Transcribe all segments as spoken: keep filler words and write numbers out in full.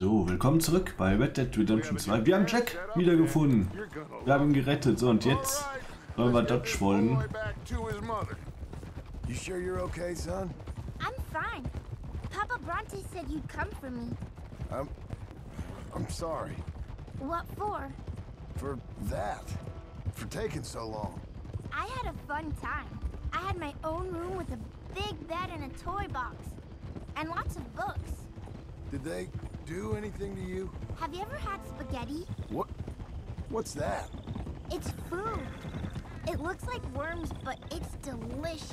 So, willkommen zurück bei Red Dead Redemption zwei. Wir haben Jack wiedergefunden. Wir haben ihn gerettet. So, und jetzt sollen wir Dutch folgen. You sure you're okay, son? I'm fine. Papa Bronte said you'd come for me. I'm I'm sorry. What for? For that. For taking so long. I had a fun time. I had my own room with a big bed and a toy box. And lots of books. Did they do anything to you? Have you ever had spaghetti? What? What's that? It's food. It looks like worms, but it's delicious.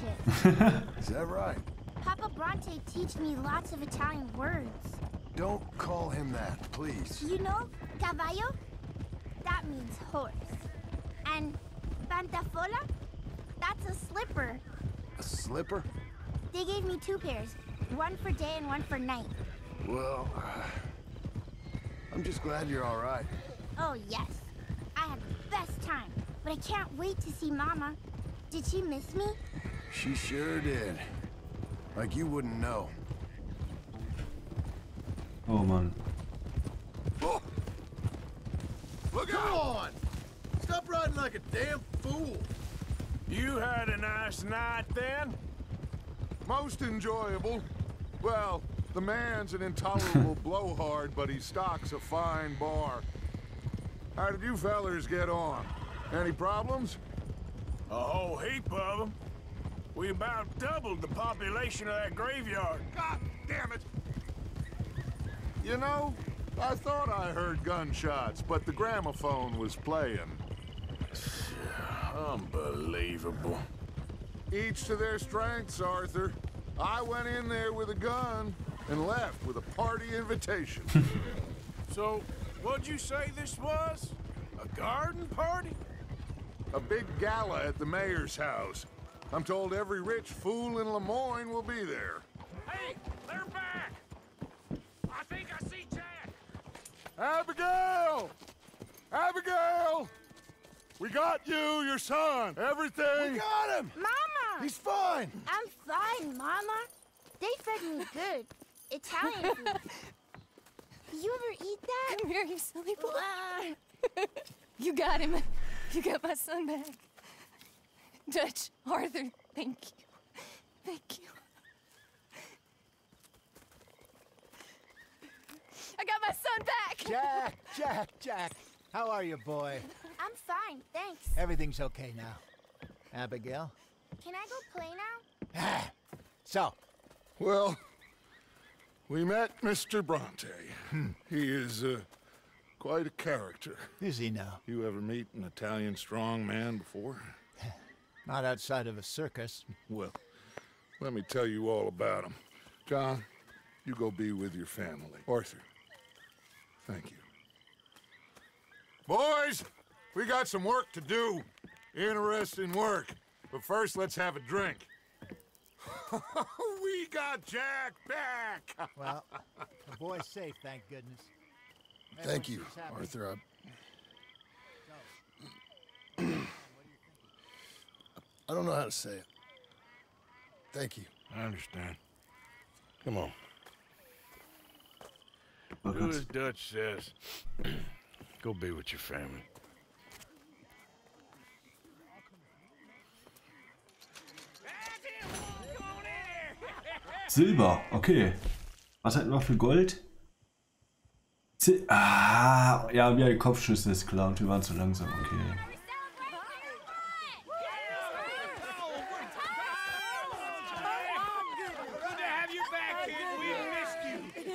Is that right? Papa Bronte taught me lots of Italian words. Don't call him that, please. You know, cavallo? That means horse. And pantafola? That's a slipper. A slipper? They gave me two pairs. One for day and one for night. Well, uh, I'm just glad you're all right. Oh, yes. I had the best time, but I can't wait to see Mama. Did she miss me? She sure did. Like you wouldn't know. Oh, man. Oh. Look out. Come on! Stop riding like a damn fool. You had a nice night then? Most enjoyable. Well, the man's an intolerable blowhard, but he stocks a fine bar. How did you fellers get on? Any problems? A whole heap of them. We about doubled the population of that graveyard. God damn it! You know, I thought I heard gunshots, but the gramophone was playing. Unbelievable. Each to their strengths, Arthur. I went in there with a gun and left with a party invitation. So, what'd you say this was? A garden party? A big gala at the mayor's house. I'm told every rich fool in Lemoyne will be there. Hey, they're back! I think I see Jack! Abigail! Abigail! We got you, your son, everything! We got him! Mama! He's fine! I'm fine, Mama. They fed me good. Italian food. You ever eat that? Come here, you silly boy. Wow. You got him. You got my son back. Dutch, Arthur, thank you. Thank you. I got my son back! Jack, Jack, Jack. How are you, boy? I'm fine, thanks. Everything's okay now. Abigail? Can I go play now? So? Well, we met Mister Bronte. Hmm. He is uh, quite a character. Is he now? You ever meet an Italian strong man before? Not outside of a circus. Well, let me tell you all about him. John, you go be with your family. Arthur, thank you. Boys, we got some work to do. Interesting work. But first, let's have a drink. We got Jack back! Well, the boy's safe, thank goodness. Thank you, Arthur. I... I don't know how to say it. Thank you. I understand. Come on. Do as Dutch says. Go be with your family. Silber, okay. Was hatten wir für Gold? Sil ah, ja, wir haben Kopfschüsse ist klar und wir waren zu langsam, okay.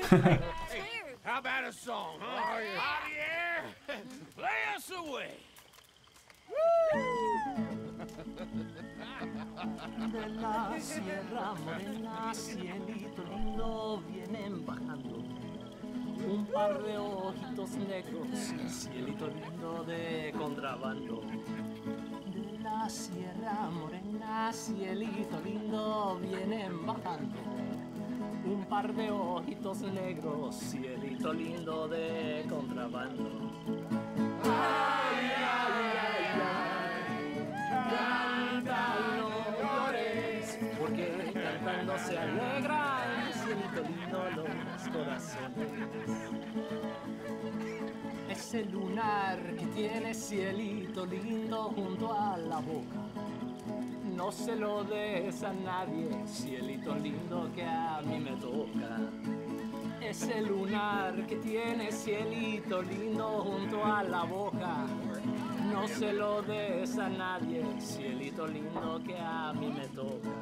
Hey, how about a song, huh? Lay us away. De la sierra morena, cielito lindo, vienen bajando un par de ojitos negros, cielito lindo de contrabando. De la sierra morena, cielito lindo, vienen bajando un par de ojitos negros, cielito lindo de contrabando. Ay, ay, ay, ay, cantan los flores, porque cantando se alegran, cielito lindo los corazón. Ese lunar que tiene cielito lindo junto a la boca, no se lo des a nadie, cielito lindo que a mí me toca. Ese lunar que tiene cielito lindo junto a la boca, no se lo des a nadie, cielito lindo que a mí me toca.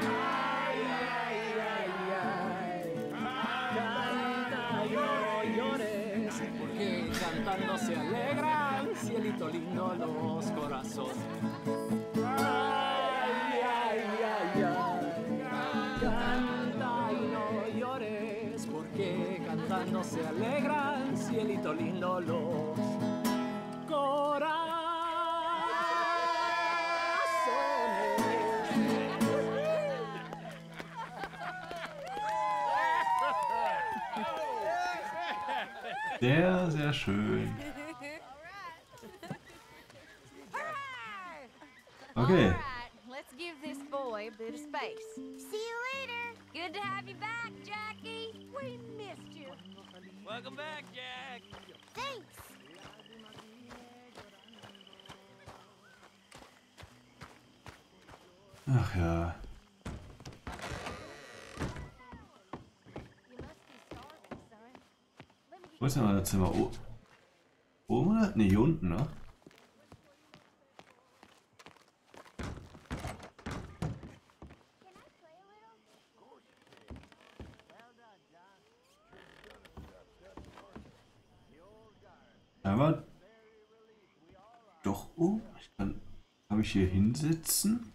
Ay, ay, ay, ay, canta y no llores, porque cantando se alegran, cielito lindo, los corazones. Ay, ay, ay, ay, canta y no llores, porque cantando se alegran, cielito lindo, los Sehr, sehr schön. Okay. Let's give this boy a bit of space. See you later. Good to have you back, Jackie. We missed you. Welcome back, Jack. Thanks. Ach ja. Wo ist denn mal das Zimmer? Oh. Oben oder? Ne, hier unten, ne? Aber doch oben. Dann kann ich hier hinsetzen.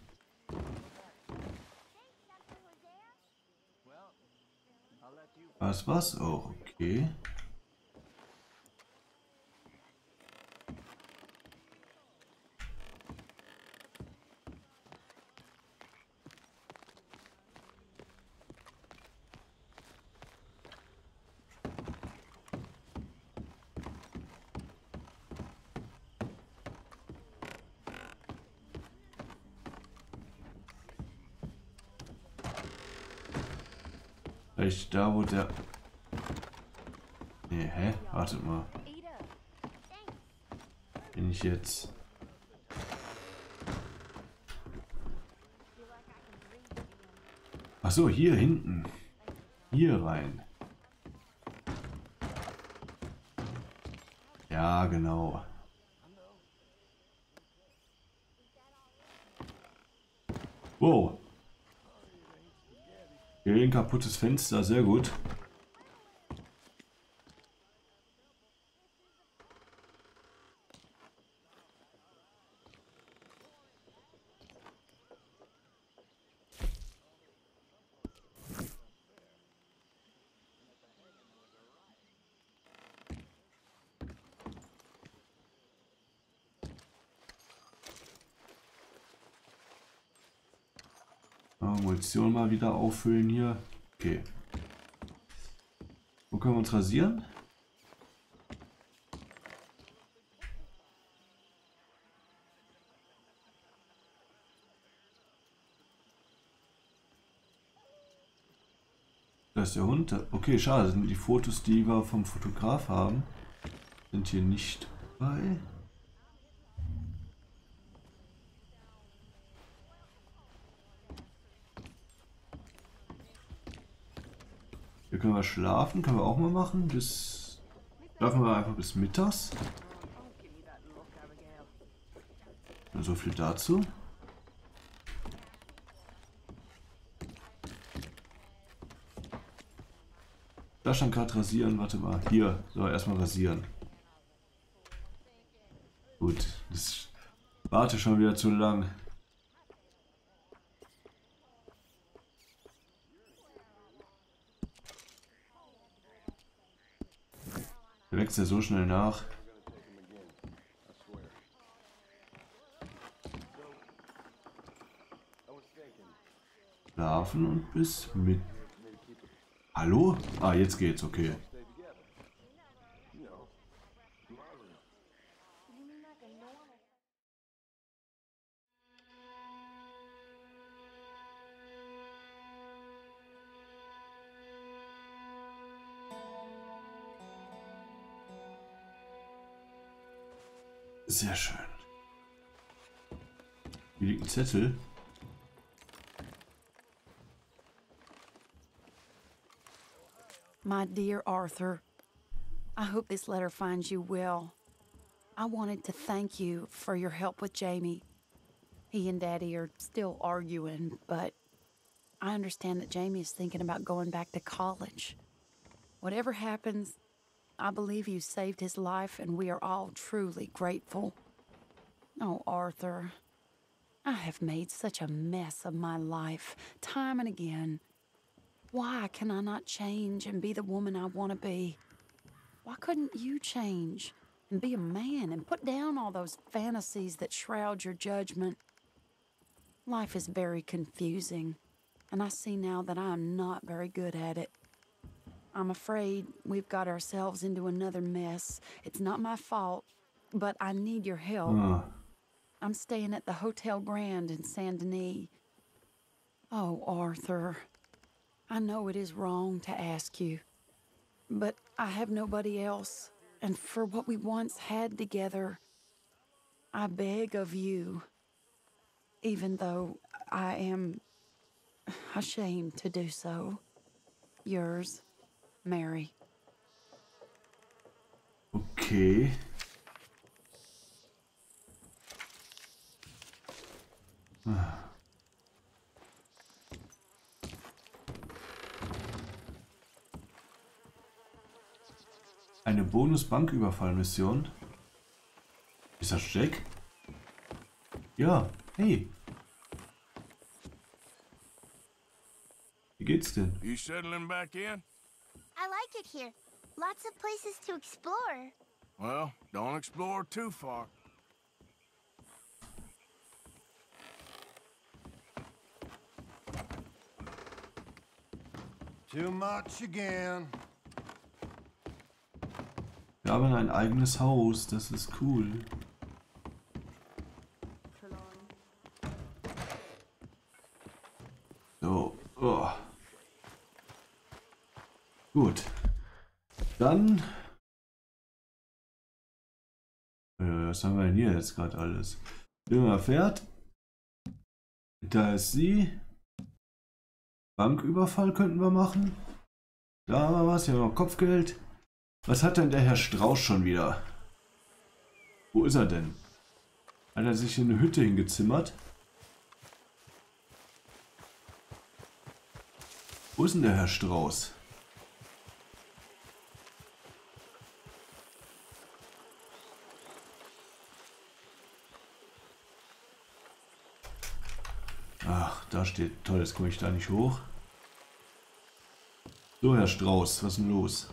Was war's auch? Okay. Vielleicht da, wo der... Nee, hä? Wartet mal. Bin ich jetzt... Ach so, hier hinten. Hier rein. Ja, genau. Wow. Hier ein kaputtes Fenster, sehr gut. Munition mal wieder auffüllen hier. Okay. Wo können wir uns rasieren? Da ist der Hund. Okay, schade. Sind die Fotos, die wir vom Fotograf haben, sind hier nicht bei. Können wir schlafen? Können wir auch mal machen. Bis schlafen wir einfach bis mittags. So viel dazu. Da stand gerade rasieren. Warte mal. Hier. So, erstmal rasieren. Gut. Das warte schon wieder zu lang. Der wächst ja so schnell nach. Schlafen und bis mit. Hallo? Ah, jetzt geht's, okay. Sehr schön. Hier liegt ein Zettel. My dear Arthur, I hope this letter finds you well. I wanted to thank you for your help with Jamie. He and Daddy are still arguing, but I understand that Jamie is thinking about going back to college. Whatever happens, I believe you saved his life, and we are all truly grateful. Oh, Arthur, I have made such a mess of my life, time and again. Why can I not change and be the woman I want to be? Why couldn't you change and be a man and put down all those fantasies that shroud your judgment? Life is very confusing, and I see now that I am not very good at it. I'm afraid we've got ourselves into another mess. It's not my fault, but I need your help. Mm. I'm staying at the Hotel Grand in Saint-Denis. Oh, Arthur. I know it is wrong to ask you, but I have nobody else, and for what we once had together, I beg of you, even though I am ashamed to do so. Yours, Mary. Okay. Eine Bonus-Banküberfall-Mission. Ist das Jack? Ja, hey. Wie geht's denn? You settling back in? I like it here. Lots of places to explore. Well, don't explore too far. Too much again. Wir haben ein eigenes Haus, das ist cool. So, oh. Gut. Dann. Äh, was haben wir denn hier jetzt gerade alles? Dünner Pferd. Da ist sie. Banküberfall könnten wir machen. Da haben wir was, hier haben wir noch Kopfgeld. Was hat denn der Herr Strauss schon wieder? Wo ist er denn? Hat er sich in eine Hütte hingezimmert? Wo ist denn der Herr Strauss? Ach, da steht... Toll, jetzt komme ich da nicht hoch. So, Herr Strauss, was ist denn los?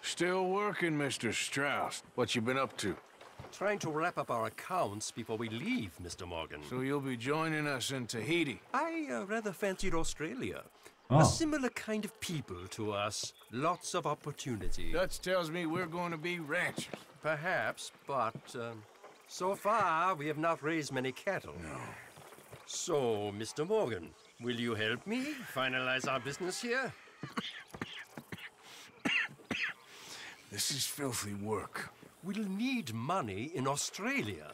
Still working, Mister Strauss. What you been up to? Trying to wrap up our accounts before we leave, Mister Morgan. So you'll be joining us in Tahiti? I uh, rather fancied Australia. Oh. A similar kind of people to us. Lots of opportunity. Dutch tells me we're going to be ranchers. Perhaps, but uh, so far we have not raised many cattle. No. So, Mister Morgan, will you help me finalize our business here? This is filthy work. We'll need money in Australia.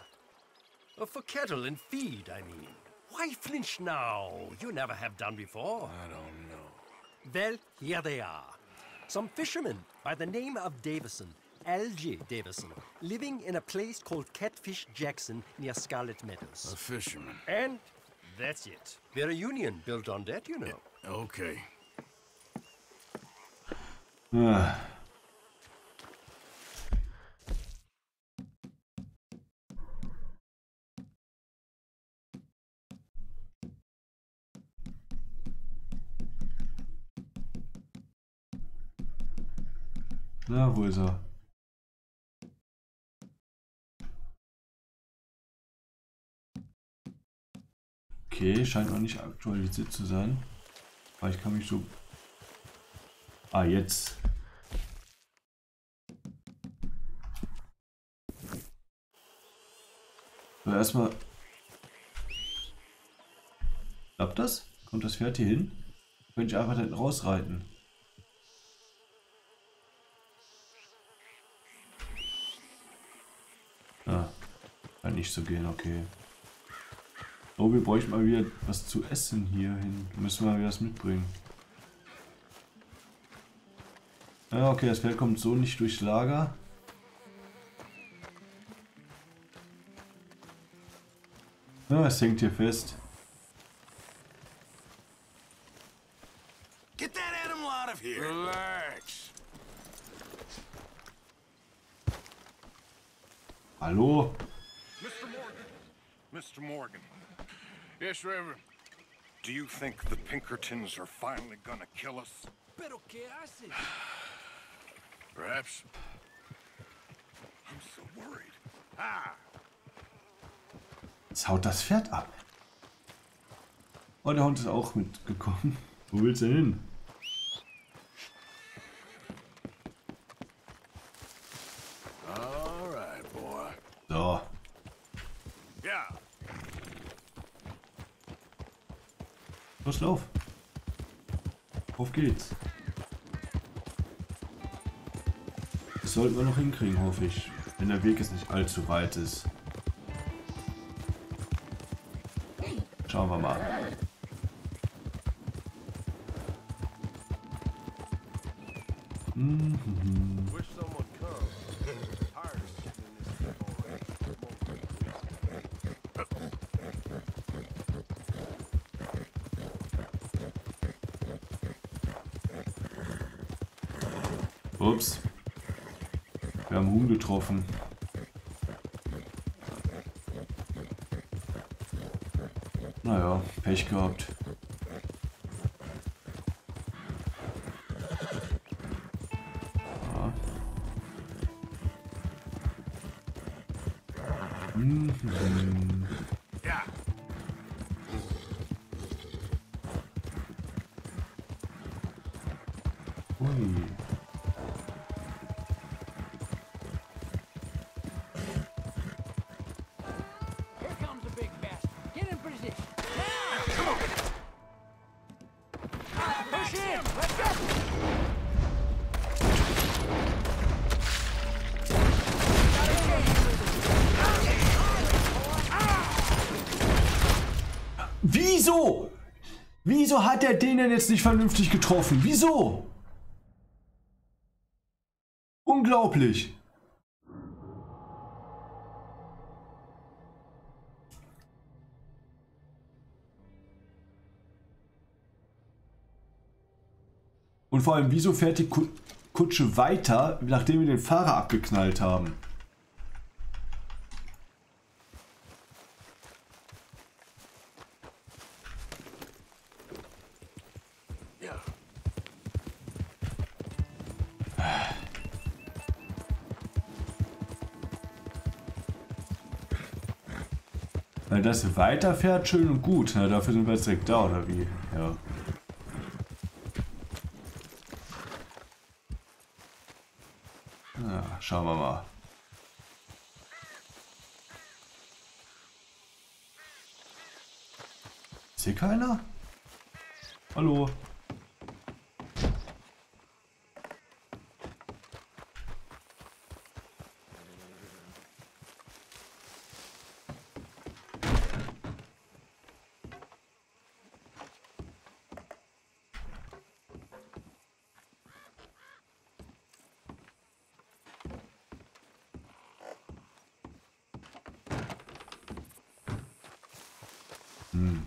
For cattle and feed, I mean. Why flinch now? You never have done before. I don't know. Well, here they are. Some fishermen by the name of Davison, Algie Davison, living in a place called Catfish Jackson near Scarlet Meadows. A fisherman. And that's it. We're a union built on that, you know. Yeah. Okay. Ah. Na, wo ist er? Okay, scheint auch nicht aktualisiert zu sein. Aber ich kann mich so... Ah, jetzt. So, erstmal... Klappt das? Kommt das Pferd hier hin? Könnte ich einfach dann rausreiten. nicht so gehen, okay. Ich glaube, wir bräuchten mal wieder was zu essen hier hin. Müssen wir mal wieder was mitbringen. Ja, okay, das Pferd kommt so nicht durchs Lager. Ja, es hängt hier fest. Get that animal out of here. Relax. Hallo? Mister Morgan. Mister Morgan. Yes, Reverend. Do you think the Pinkertons are finally gonna kill us? Perhaps. I'm so worried. Ah. Jetzt haut das Pferd ab. Oh, der Hund ist auch mitgekommen. Wo willst du hin? So. Los, lauf. Auf geht's. Das sollten wir noch hinkriegen, hoffe ich. Wenn der Weg jetzt nicht allzu weit ist. Schauen wir mal. Mhm. Ups. Wir haben Huhn getroffen. Naja, Pech gehabt. Ja. Mhm. Ja. Ui. Wieso? Wieso hat er den denn jetzt nicht vernünftig getroffen? Wieso? Unglaublich. Und vor allem, wieso fährt die Kutsche weiter, nachdem wir den Fahrer abgeknallt haben? Dass er weiterfährt, schön und gut. Na, dafür sind wir jetzt direkt da, oder wie? Ja. Na, schauen wir mal. Ist hier keiner? Hallo? Hm.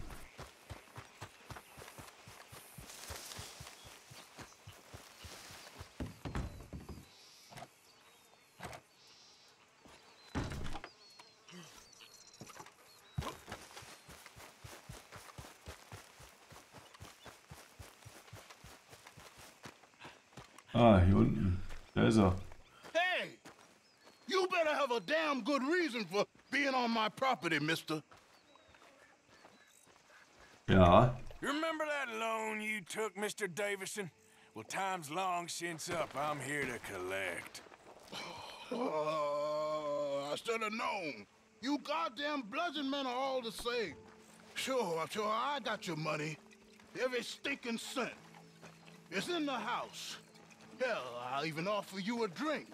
Ah, hier unten. Da ist er. Hey! You better have a damn good reason for being on my property, mister. Yeah. Remember that loan you took, Mister Davison? Well, time's long since up. I'm here to collect. Oh, I should have known. You goddamn bludgeon men are all the same. Sure, sure, I got your money. Every stinking cent. It's in the house. Hell, I'll even offer you a drink.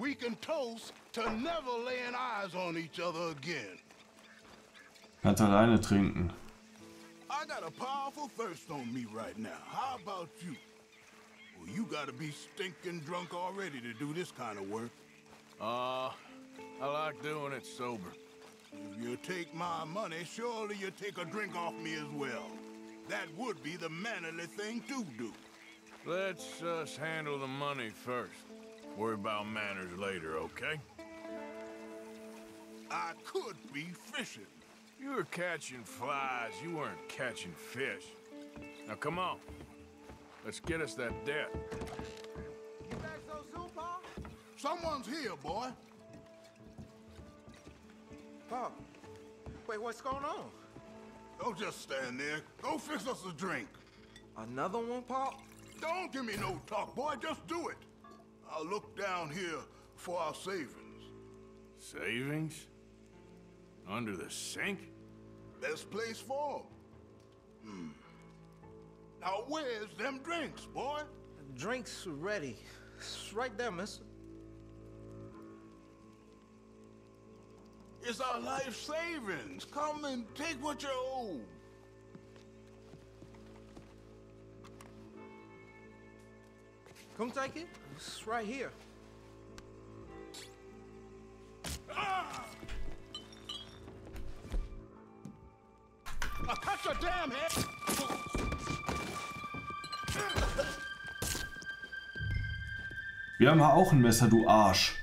we can toast to never laying eyes on each other again. Hat alleine trinken. I got a powerful thirst on me right now. How about you? Well, you gotta be stinking drunk already to do this kind of work. Uh, I like doing it sober. If you take my money, surely you take a drink off me as well. That would be the mannerly thing to do. Let's us uh, handle the money first. Worry about manners later, okay? I could be fishing. You were catching flies. You weren't catching fish. Now, come on. Let's get us that debt. You back so soon, Pa? Someone's here, boy. Pa, wait, what's going on? Don't just stand there. Go fix us a drink. Another one, Pa? Don't give me no talk, boy. Just do it. I'll look down here for our savings. Savings? Under the sink? Best place for them. Hmm. Now, where's them drinks, boy? Drinks ready. It's right there, mister. It's our life savings. Come and take what you owe. Come take it. It's right here. Ah! I'll cut your damn head! Wir haben auch ein Messer, du Arsch.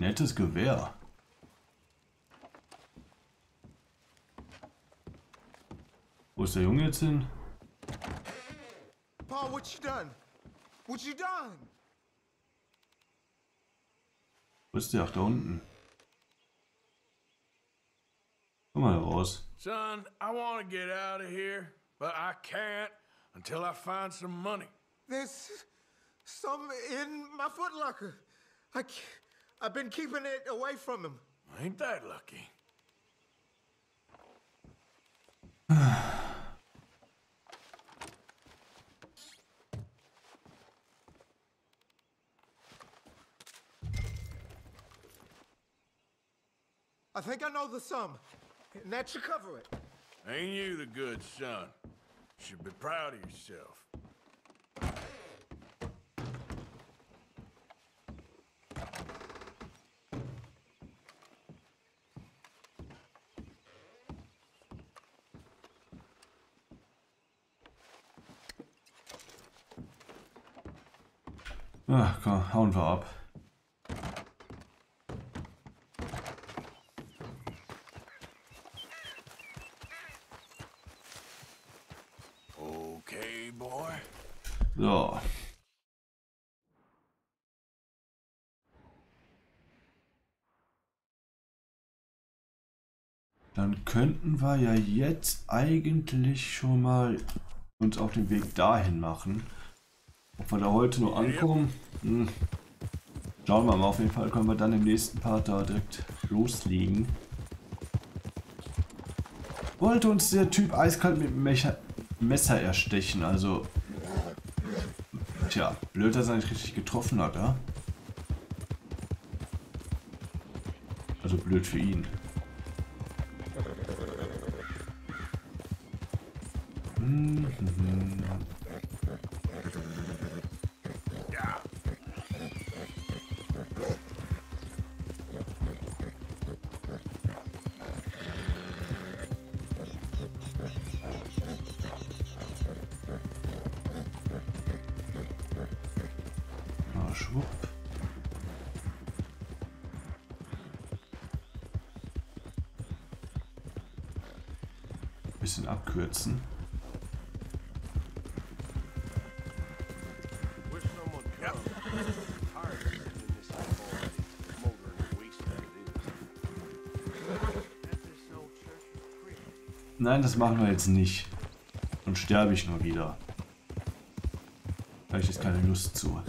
Nettes Gewehr. Wo ist der Junge jetzt hin? Paul, what you done? What you done? Wo ist der? Ach, da unten. Komm mal raus. Son, I want to get out of here, but I can't until I find some money. There's some in my footlocker. I can't. I've been keeping it away from him. Ain't that lucky? I think I know the sum, and that should cover it. Ain't you the good son? You should be proud of yourself. Ach komm, hauen wir ab. Okay, boy. So. Dann könnten wir ja jetzt eigentlich schon mal uns auf den Weg dahin machen. Ob wir da heute nur ankommen, hm. Schauen wir mal. Auf jeden Fall können wir dann im nächsten Part da direkt loslegen. Wollte uns der Typ eiskalt mit dem Messer erstechen, also... Tja, blöd, dass er nicht richtig getroffen hat, ja? Also blöd für ihn. Hm, hm, hm. Abkürzen. Nein, das machen wir jetzt nicht. Sonst sterbe ich nur wieder. Da habe ich jetzt keine Lust zu.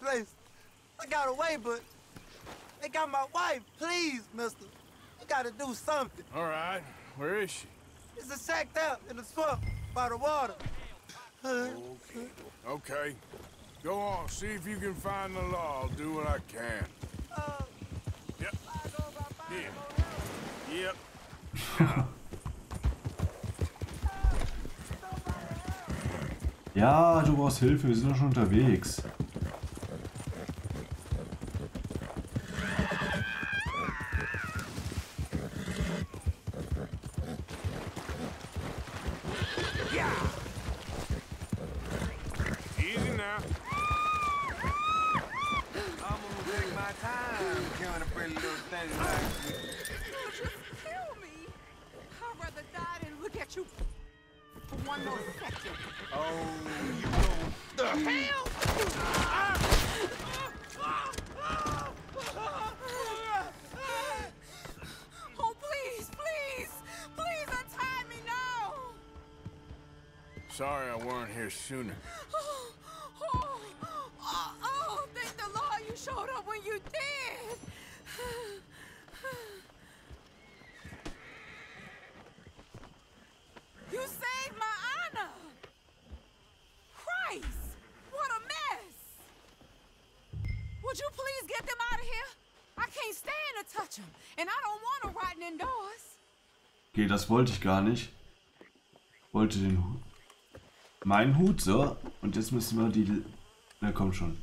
Place. I got away, but they got my wife. Please, mister. You gotta do something. All right. Where is she? She's a shacked up in the swamp by the water. Okay. Okay. Go on. See if you can find the law. I'll do what I can. Uh, yep. Yeah. Yep. Ja, du brauchst Hilfe. Wir sind doch schon unterwegs. Sorry I weren't here sooner. Oh, oh, oh, oh, thank the Lord you showed up when you did. You saved my honor. Christ, what a mess. Would you please get them out of here? I can't stand to touch them, and I don't want them rotting indoors. Okay, das wollte ich gar nicht. Wollte den Hut. Mein Hut, so. Und jetzt müssen wir die... Na komm schon.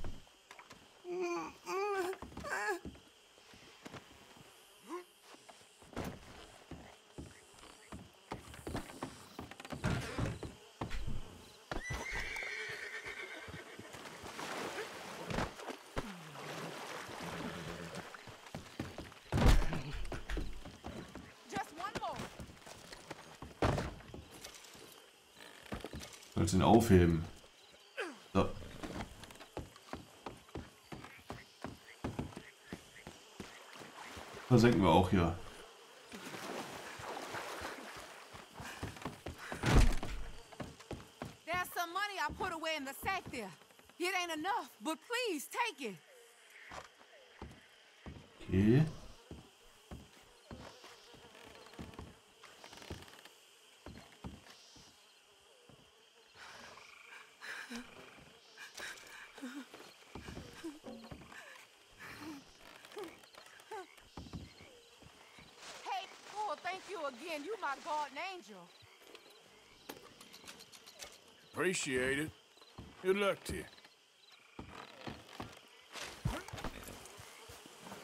Den aufheben. So. Versenken wir auch hier. There's some money I put away in the sack there. It ain't enough, but please take it. Okay. Appreciate it. Good luck to you.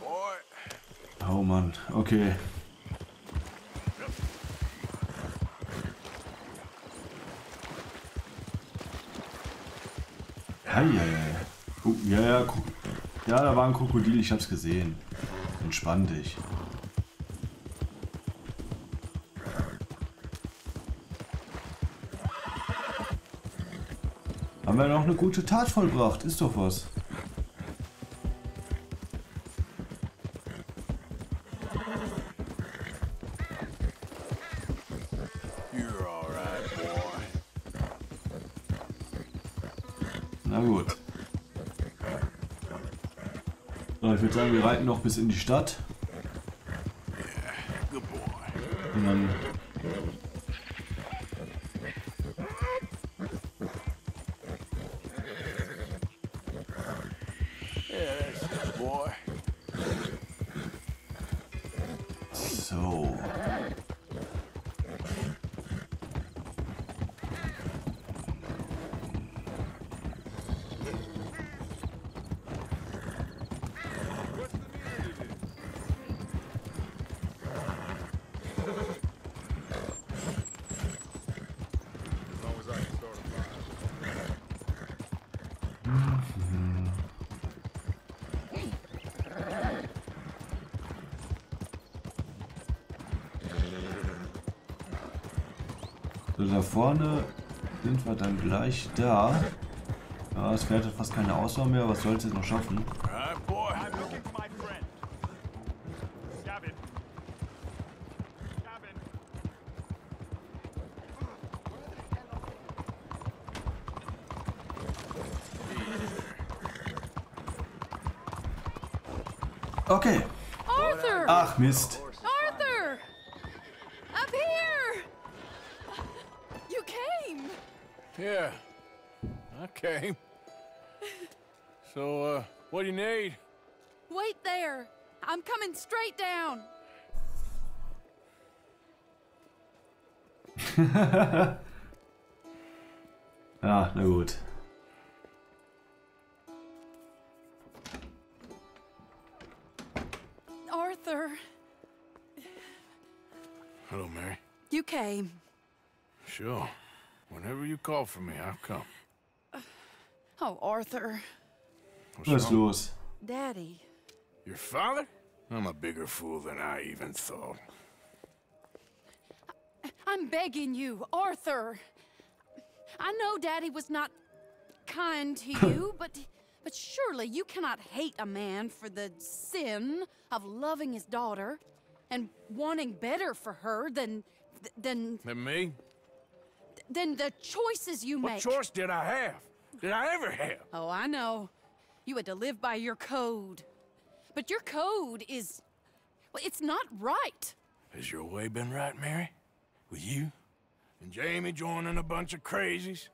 Boy. Oh Mann, okay. Hey, ja, ja. Oh, ja, ja, ja, da war ein Krokodil, ich hab's gesehen. Entspann dich. Haben wir noch eine gute Tat vollbracht, ist doch was. Na gut. So, ich würde sagen, wir reiten noch bis in die Stadt. Und dann So, da vorne sind wir dann gleich da. Ja, es fährt fast keine Auswahl mehr, was soll es jetzt noch schaffen? Okay. Arthur! Ach, Mist. Arthur! Up here! You came! Yeah, I came. So, uh, what do you need? Wait there. I'm coming straight down. Ah, na gut. Hello, Mary. You came. Sure. Whenever you call for me, I'll come. Oh, Arthur. What's yours? Daddy. Your father? I'm a bigger fool than I even thought. I I'm begging you, Arthur. I know Daddy was not kind to you, but but surely you cannot hate a man for the sin of loving his daughter. And wanting better for her than, than... Than me? Than the choices you make. What choice did I have? Did I ever have? Oh, I know. You had to live by your code. But your code is... Well, it's not right. Has your way been right, Mary? With you? And Jamie joining a bunch of crazies?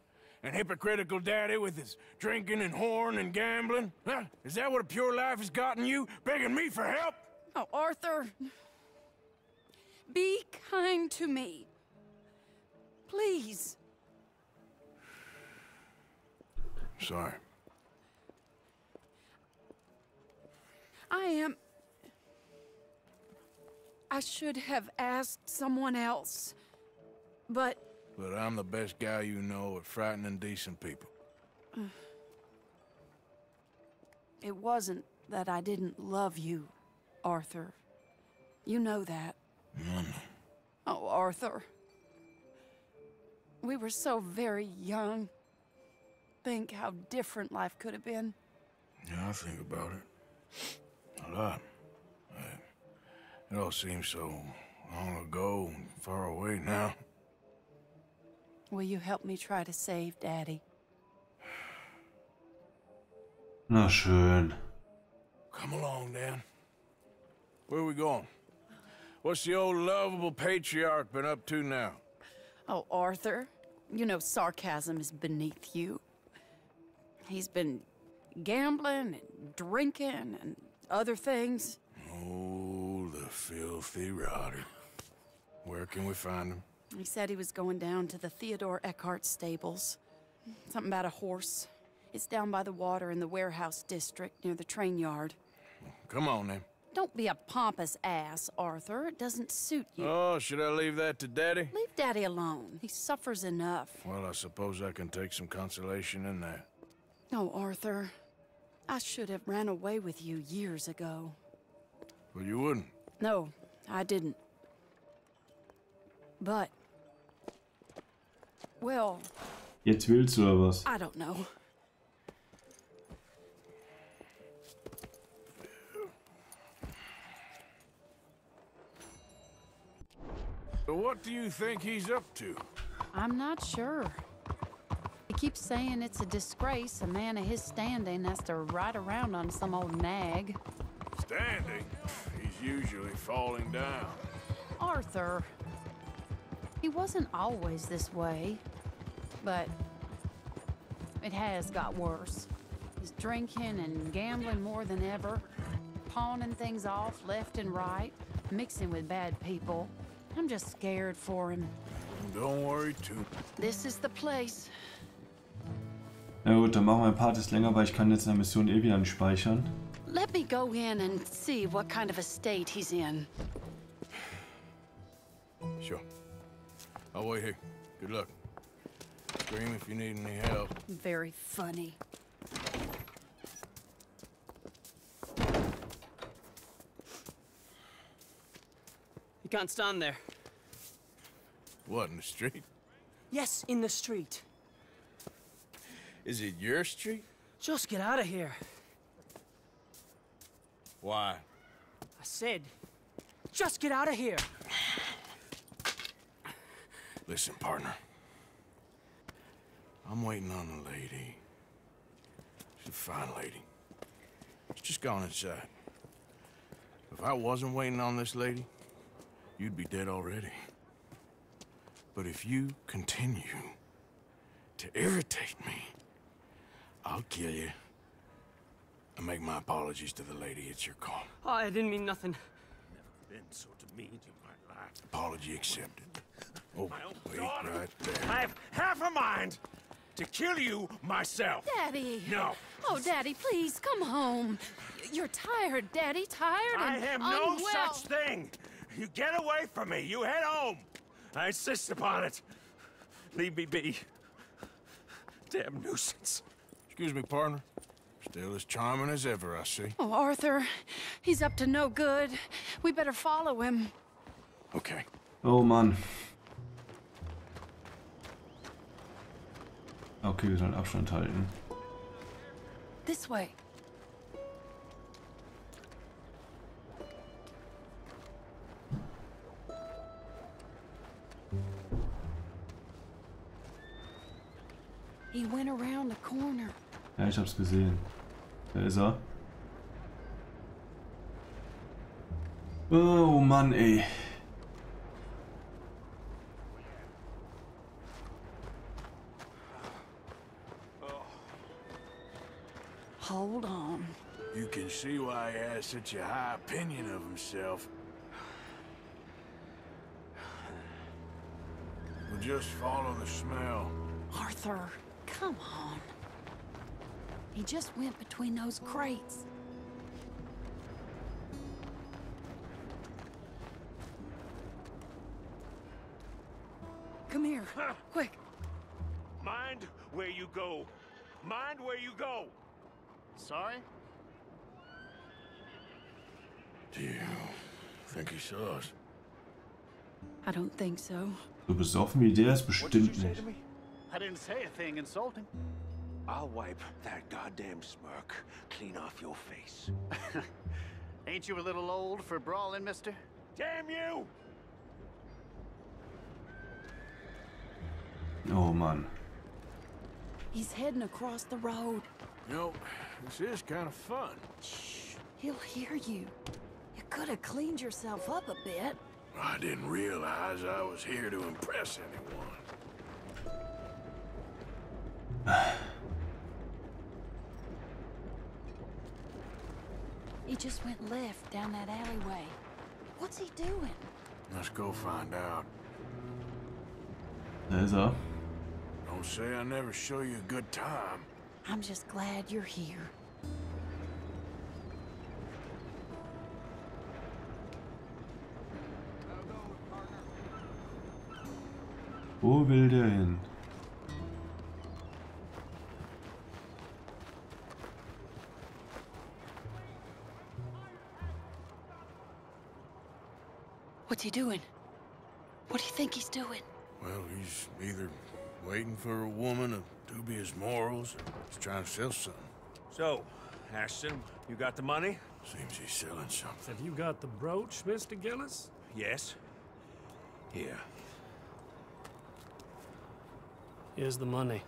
And hypocritical daddy with his drinking and whoring and gambling? Huh? Is that what a pure life has gotten you? Begging me for help? Oh, Arthur... Be kind to me. Please. Sorry. I am... I should have asked someone else, but... But I'm the best guy you know at frightening decent people. It wasn't that I didn't love you, Arthur. You know that. None. Oh, Arthur. We were so very young. Think how different life could have been. Yeah, I think about it. A lot. It all seems so long ago and far away now. Will you help me try to save Daddy? Na schön. Come along, Dan. Where are we going? What's the old lovable patriarch been up to now? Oh, Arthur, you know sarcasm is beneath you. He's been gambling and drinking and other things. Oh, the filthy rotter. Where can we find him? He said he was going down to the Theodore Eckhart stables. Something about a horse. It's down by the water in the warehouse district near the train yard. Come on, then. Don't be a pompous ass, Arthur. It doesn't suit you. Oh, should I leave that to Daddy? Leave Daddy alone. He suffers enough. Well, I suppose I can take some consolation in that. No, Arthur. I should have ran away with you years ago. Well, you wouldn't. No, I didn't. But... Well... Jetzt willst du oder was? I don't know. So what do you think he's up to? I'm not sure. He keeps saying it's a disgrace a man of his standing has to ride around on some old nag. Standing? He's usually falling down. Arthur. He wasn't always this way, but it has got worse. He's drinking and gambling more than ever, pawning things off left and right, mixing with bad people. I'm just scared for him. Don't worry too. This is the place. Na gut, dann machen wir ein paar Tests länger, weil ich kann jetzt eine Mission eh wieder speichern. Let me go in and see what kind of a state he's in. Sure. I'll wait here. Good luck. Scream if you need any help. Very funny. You can't stand there. What, in the street? Yes, in the street. Is it your street? Just get out of here. Why? I said, just get out of here. Listen, partner. I'm waiting on a lady. She's a fine lady. She's just gone inside. If I wasn't waiting on this lady, you'd be dead already. But if you continue to irritate me, I'll kill you. I make my apologies to the lady. It's your call. Oh, I didn't mean nothing. Never been so demeaned in my life. Apology accepted. Oh, wait, right there. I have half a mind to kill you myself. Daddy. No. Oh, Daddy, please, come home. You're tired, Daddy, tired and I have no unwell. Such thing. You get away from me. You head home. I insist upon it. Leave me be. Damn nuisance. Excuse me, partner. Still as charming as ever, I see. Oh, Arthur. He's up to no good. We better follow him. Okay. Oh, Mann. Okay, wir sollen Abstand halten. This way. He went around the corner. Ja, ich hab's gesehen. Da ist er. Oh Mann, ey. Hold on. You can see why he has such a high opinion of himself. We'll just follow the smell. Arthur, come on. He just went between those crates. Come here, huh. Quick. Mind where you go. Mind where you go. Sorry? Do you think he saw us? I don't think so. Du besoffen wie der ist bestimmt nicht. I didn't say a thing insulting. I'll wipe that goddamn smirk clean off your face. Ain't you a little old for brawling, mister? Damn you! Oh, man. He's heading across the road. You know, this is kind of fun. Shh, he'll hear you. You could have cleaned yourself up a bit. I didn't realize I was here to impress anyone. He just went left down that alleyway. What's he doing? Let's go find out. There's a. Don't say I never show you a good time. I'm just glad you're here. Wo will der hin? What's he doing? What do you think he's doing? Well, he's either waiting for a woman of dubious morals or he's trying to sell something. So, Ashton, you got the money? Seems he's selling something. Have you got the brooch, Mister Gillis? Yes. Here. Here's the money.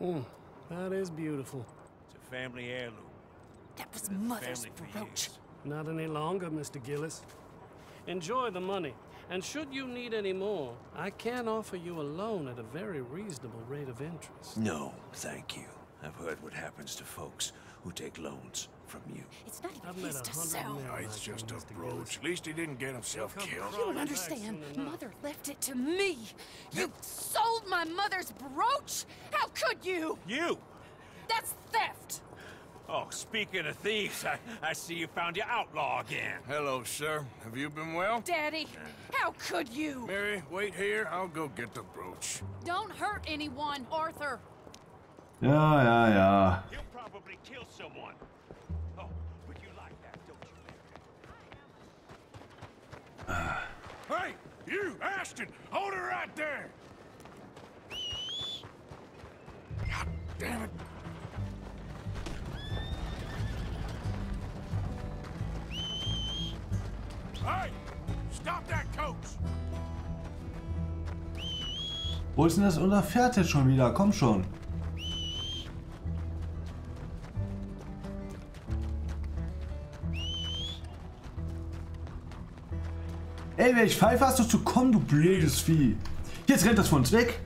mm, that is beautiful. It's a family heirloom. That was mother's brooch. Not any longer, Mister Gillis. Enjoy the money. And should you need any more, I can offer you a loan at a very reasonable rate of interest. No, thank you. I've heard what happens to folks who take loans from you. It's not even his to sell. No, it's just a brooch. At least he didn't get himself killed. You don't understand. Mother left it to me. You sold my mother's brooch? How could you? You! That's theft! Oh, speaking of thieves, I, I see you found your outlaw again. Hello, sir. Have you been well? Daddy, how could you? Mary, wait here. I'll go get the brooch. Don't hurt anyone, Arthur. Yeah, yeah, yeah. He'll probably kill someone. Oh, but you like that, don't you, Mary? Hey, you, Ashton! Hold her right there! God damn it. Hey! Stop that coach! Wo ist denn das unser Pferd jetzt schon wieder? Komm schon! Ey, welch Pfeife hast du zu kommen, du blödes Vieh! Jetzt rennt das von uns weg!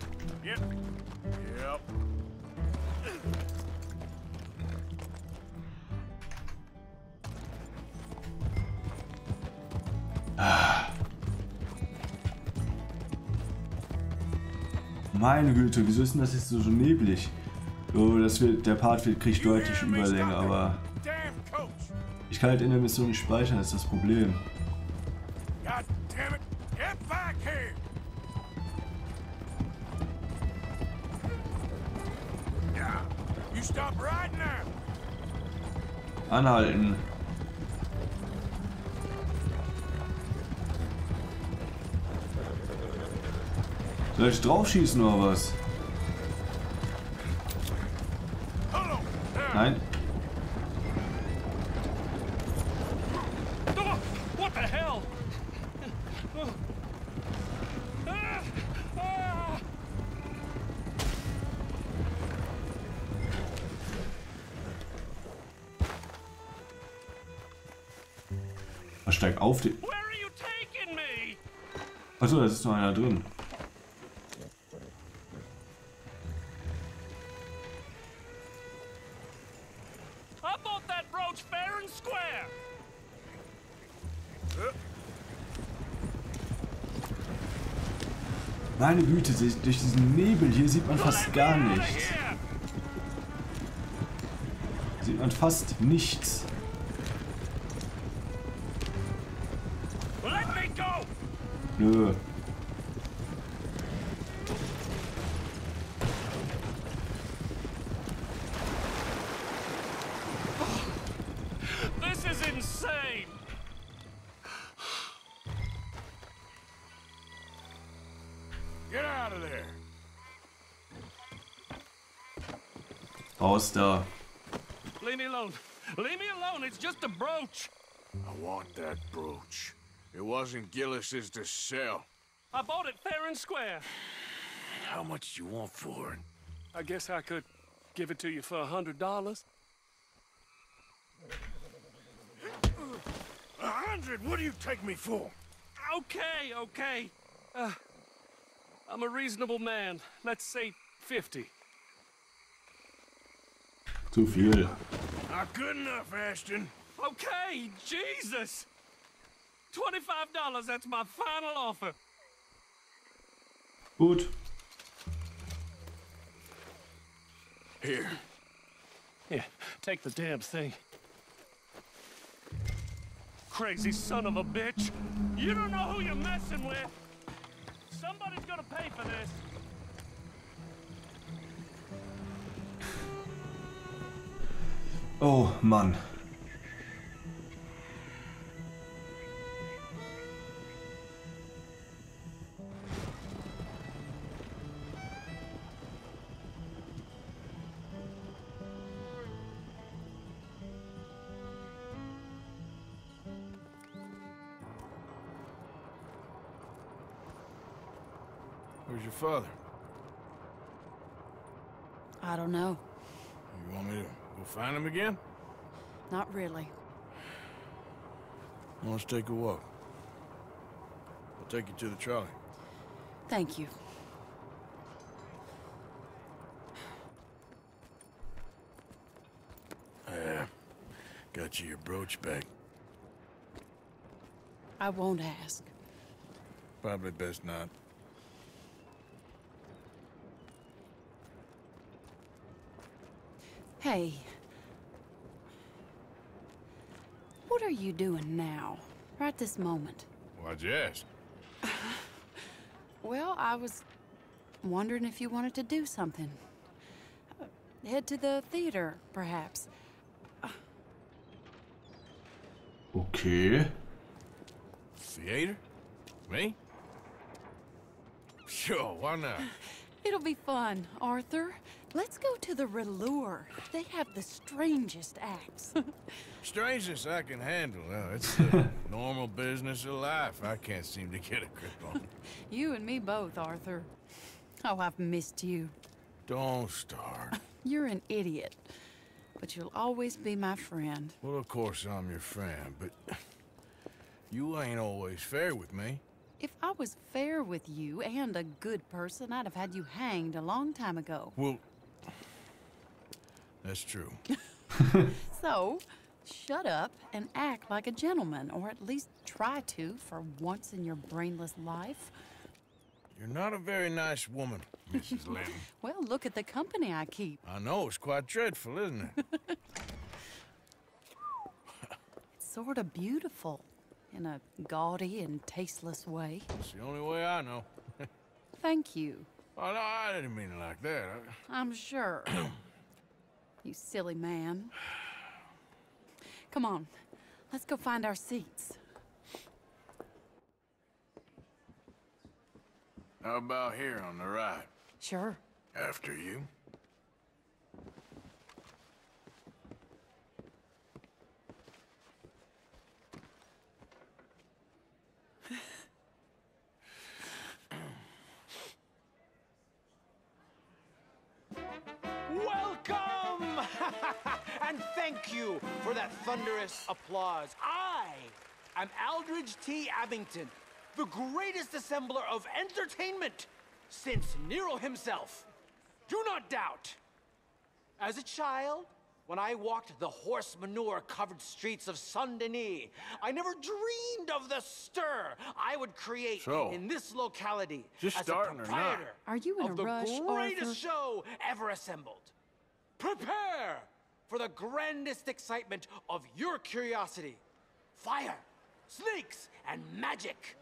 Meine Güte, wieso ist denn das jetzt so neblig? So, das wird, der Part wird, kriegt deutlich Überlänge, aber ich kann halt in der Mission nicht speichern, das ist das Problem. Anhalten. Soll ich draufschießen oder was? Nein. Steig auf den. Achso, da ist noch einer drin. Meine Güte, durch diesen Nebel hier sieht man fast gar nichts. Sieht man fast nichts. Nö. Raus da. Leave me alone. Leave me alone. It's just a brooch. I want that brooch. It wasn't Gillis's to sell. I bought it fair and square. How much you want for it? I guess I could give it to you for a hundred dollars. A hundred? What do you take me for? Okay, okay. Uh, I'm a reasonable man. Let's say fifty. Too viel. Not good enough, Ashton. Okay, Jesus. twenty-five dollars, that's my final offer. Gut. Here. Here, take the damn thing. Crazy son of a bitch. You don't know who you're messing with. Somebody's gonna pay for this. Oh, Mann. Where's your father? I don't know. You want me to go find him again? Not really. Well, let's take a walk. I'll take you to the trolley. Thank you. Yeah, got you your brooch back. I won't ask. Probably best not. Hey, What are you doing now? Right this moment? Why, Jess? Well, I was wondering if you wanted to do something. Uh, head to the theater, perhaps. Uh. Okay. Theater? Me? Sure, why not? It'll be fun, Arthur. Let's go to the Relure. They have the strangest acts. Strangest I can handle. Uh, it's the normal business of life. I can't seem to get a grip on. You and me both, Arthur. Oh, I've missed you. Don't start. You're an idiot. But you'll always be my friend. Well, of course I'm your friend, but you ain't always fair with me. If I was fair with you and a good person, I'd have had you hanged a long time ago. Well, that's true. So, shut up and act like a gentleman, or at least try to for once in your brainless life. You're not a very nice woman, Missus Lynn. Well, look at the company I keep. I know, it's quite dreadful, isn't it? It's sort of beautiful. In a gaudy and tasteless way. It's the only way I know. Thank you. Oh, no, I didn't mean it like that. I... I'm sure. You silly man. Come on, let's go find our seats. How about here on the right? Sure. After you. Welcome! And thank you for that thunderous applause. I am Aldridge T. Abington, the greatest assembler of entertainment since Nero himself. Do not doubt. As a child, when I walked the horse manure-covered streets of Saint-Denis, I never dreamed of the stir I would create so, in this locality just as starting a proprietor are you in of a the rush, greatest Arthur? Show ever assembled. Prepare for the grandest excitement of your curiosity. Fire, snakes, and magic.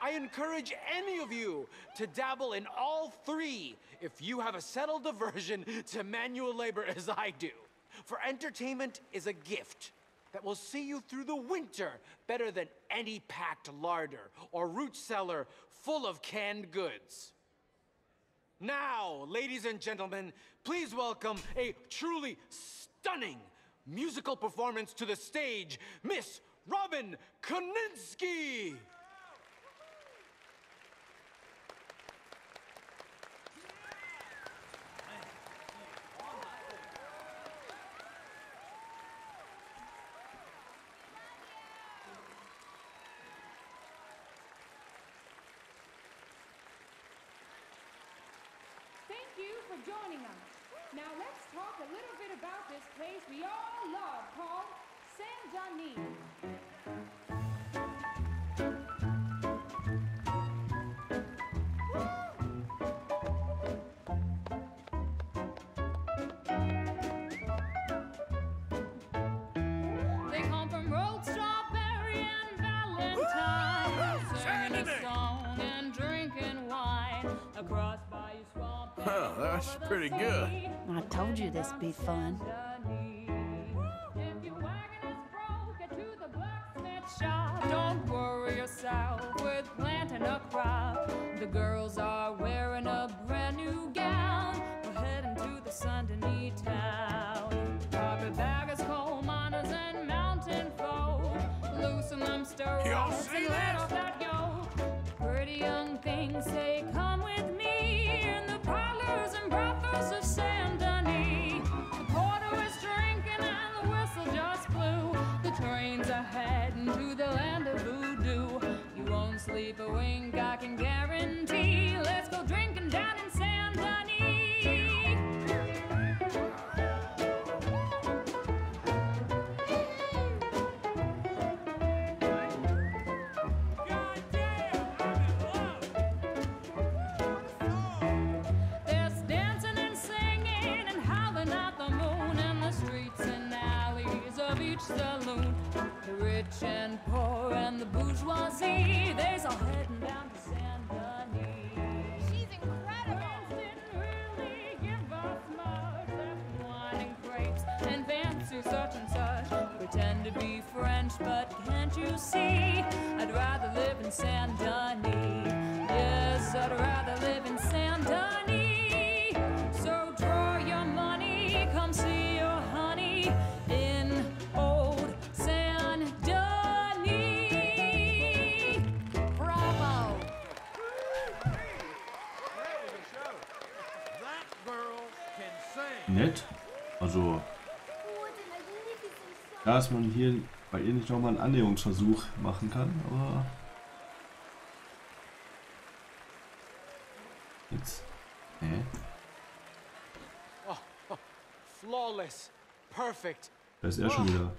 I encourage any of you to dabble in all three if you have a settled aversion to manual labor as I do. For entertainment is a gift that will see you through the winter better than any packed larder or root cellar full of canned goods. Now, ladies and gentlemen, please welcome a truly stunning musical performance to the stage, Miss Robin Koninsky! Joining us. Now let's talk a little bit about this place we all love called Saint-Denis. They come from road strawberry and Valentine, singing a song and drinking wine across by your swamp. Huh, that's pretty good. I told you this'd be fun. If your wagon is broke, get to the blacksmith shop. Don't worry yourself with planting a crop. The girls are wearing a brand new gown. We're heading to the Saint-Denis town. Carpet baggers, coal miners, and mountain folk. Loosen them stirrups. Y'all see that? Let off that yoke. Pretty young things say, come with me. And brothers of Saint-Denis. The porter was drinking and the whistle just blew. The trains are heading to the land of voodoo. You won't sleep a wink, I can guarantee. Let's go drinking down in Saint-Denis. God damn, I'm in love. French, but can't you see? I'd rather live in Saint-Denis. Yes, I'd rather live in Saint-Denis. So draw your money, come see your honey in old Saint-Denis. Bravo! Nett, also... dass man hier bei ihr nicht nochmal einen Annäherungsversuch machen kann, aber jetzt. Hä? Flawless, perfect. Da ist er schon wieder.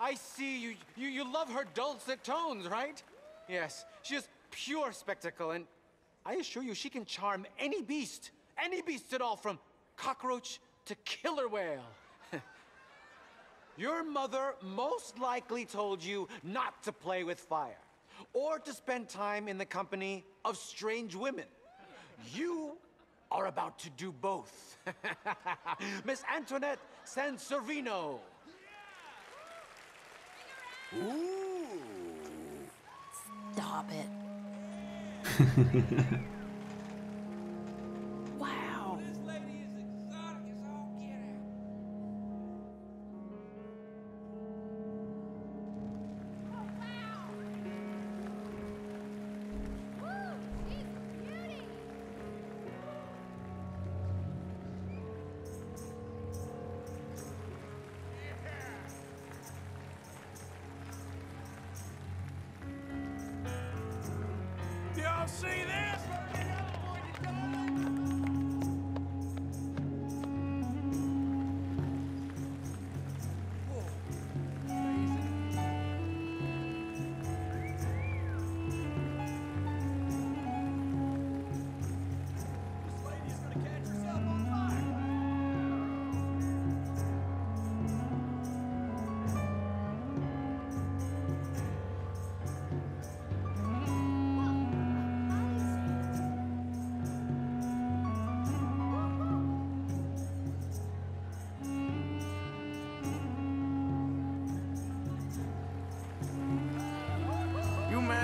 I see you. You you love her dulcet tones, right? Yes, she is pure spectacle, and I assure you, she can charm any beast, any beast at all, from cockroach to killer whale. Your mother most likely told you not to play with fire, or to spend time in the company of strange women. You are about to do both. Miss Antoinette Sansorino. Ooh. Stop it.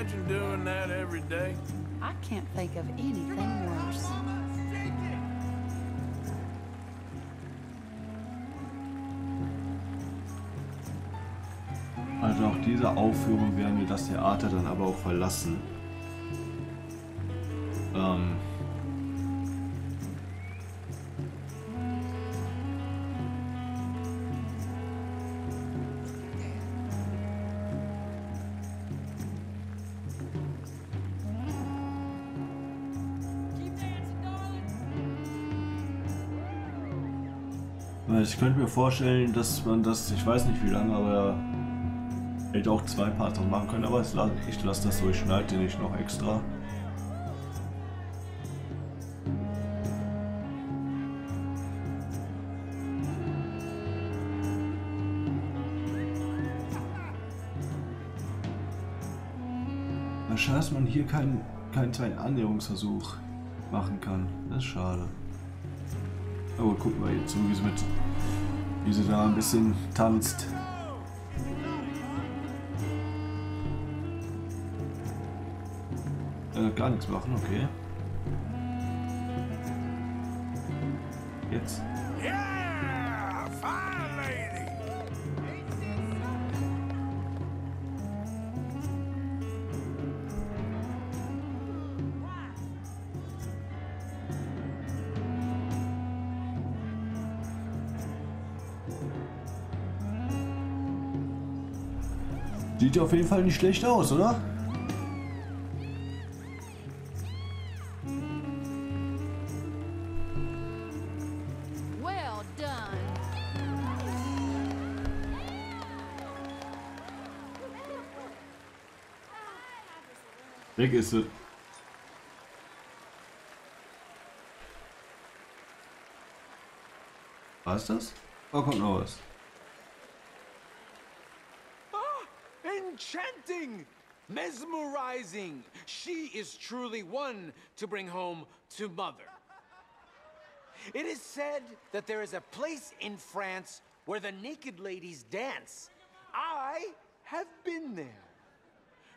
Imagine doing that every day. I can't think of anything worse. Also nach dieser Aufführung werden wir das Theater dann aber auch verlassen. Ähm Ich könnte mir vorstellen, dass man das, ich weiß nicht wie lange, aber hätte auch zwei Parts machen können, aber ich lasse das so, ich schneide den nicht noch extra. Schade, dass man hier keinen keinen kleinen Annäherungsversuch machen kann, das ist schade. Aber gucken wir jetzt so, wie sie mit, wie sie da ein bisschen tanzt. Äh, gar nichts machen, okay. Jetzt. Yeah, fine lady. Sieht ja auf jeden Fall nicht schlecht aus, oder? Well done. Weg ist es. War es das? Da kommt noch was. Enchanting, mesmerizing. She is truly one to bring home to mother. It is said that there is a place in France where the naked ladies dance. I have been there.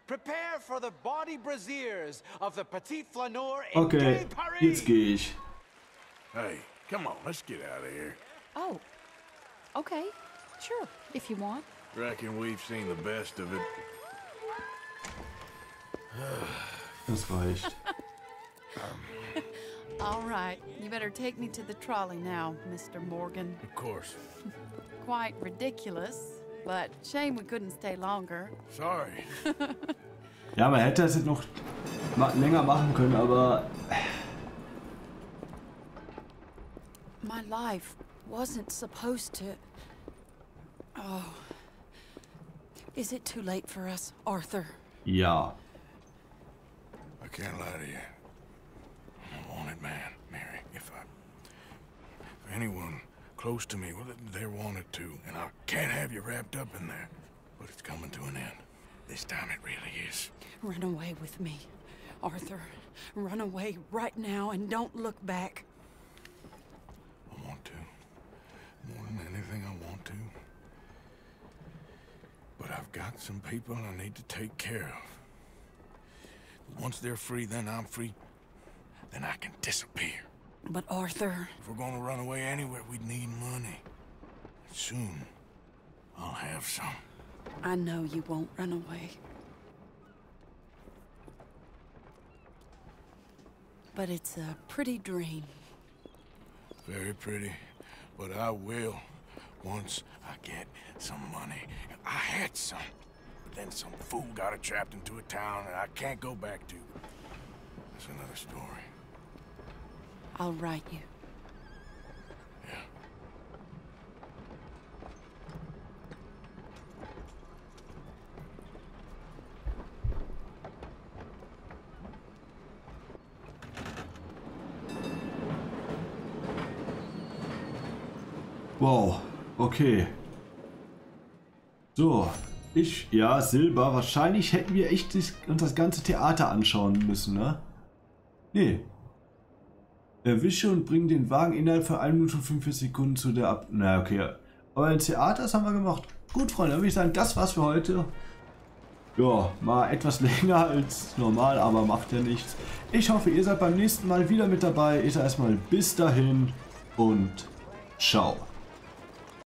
Prepare for the body brasiers of the Petit Flaneur in okay, it's good. Hey, come on, let's get out of here. Oh, okay, sure, if you want. Reckon we've seen the best of it. That's nice. um. All right, you better take me to the trolley now, Mister Morgan. Of course. Quite ridiculous, but shame we couldn't stay longer. Sorry. Ja, man hätte es noch länger machen können, aber. My life wasn't supposed to. Oh. Is it too late for us, Arthur? Yeah. I can't lie to you. I'm a wanted man, Mary. If I, if anyone close to me, well, they're wanted too, and I can't have you wrapped up in there. But it's coming to an end. This time it really is. Run away with me, Arthur. Run away right now and don't look back. I want to. More than anything, I want to. But I've got some people I need to take care of. Once they're free, then I'm free. Then I can disappear. But Arthur... If we're gonna run away anywhere, we'd need money. Soon, I'll have some. I know you won't run away. But it's a pretty dream. Very pretty. But I will. Once I get some money. I had some. But then some fool got it trapped into a town that I can't go back to. That's another story. I'll write you. Yeah. Wow, okay. So, ich, ja, Silber. Wahrscheinlich hätten wir echt uns das ganze Theater anschauen müssen, ne? Nee. Erwische und bring den Wagen innerhalb von einer Minute und fünfundvierzig Sekunden zu der Ab... Na, okay. Aber ein Theater, das haben wir gemacht. Gut, Freunde, würde ich sagen, das war's für heute. Ja, mal etwas länger als normal, aber macht ja nichts. Ich hoffe, ihr seid beim nächsten Mal wieder mit dabei. Ich sage erstmal bis dahin und ciao.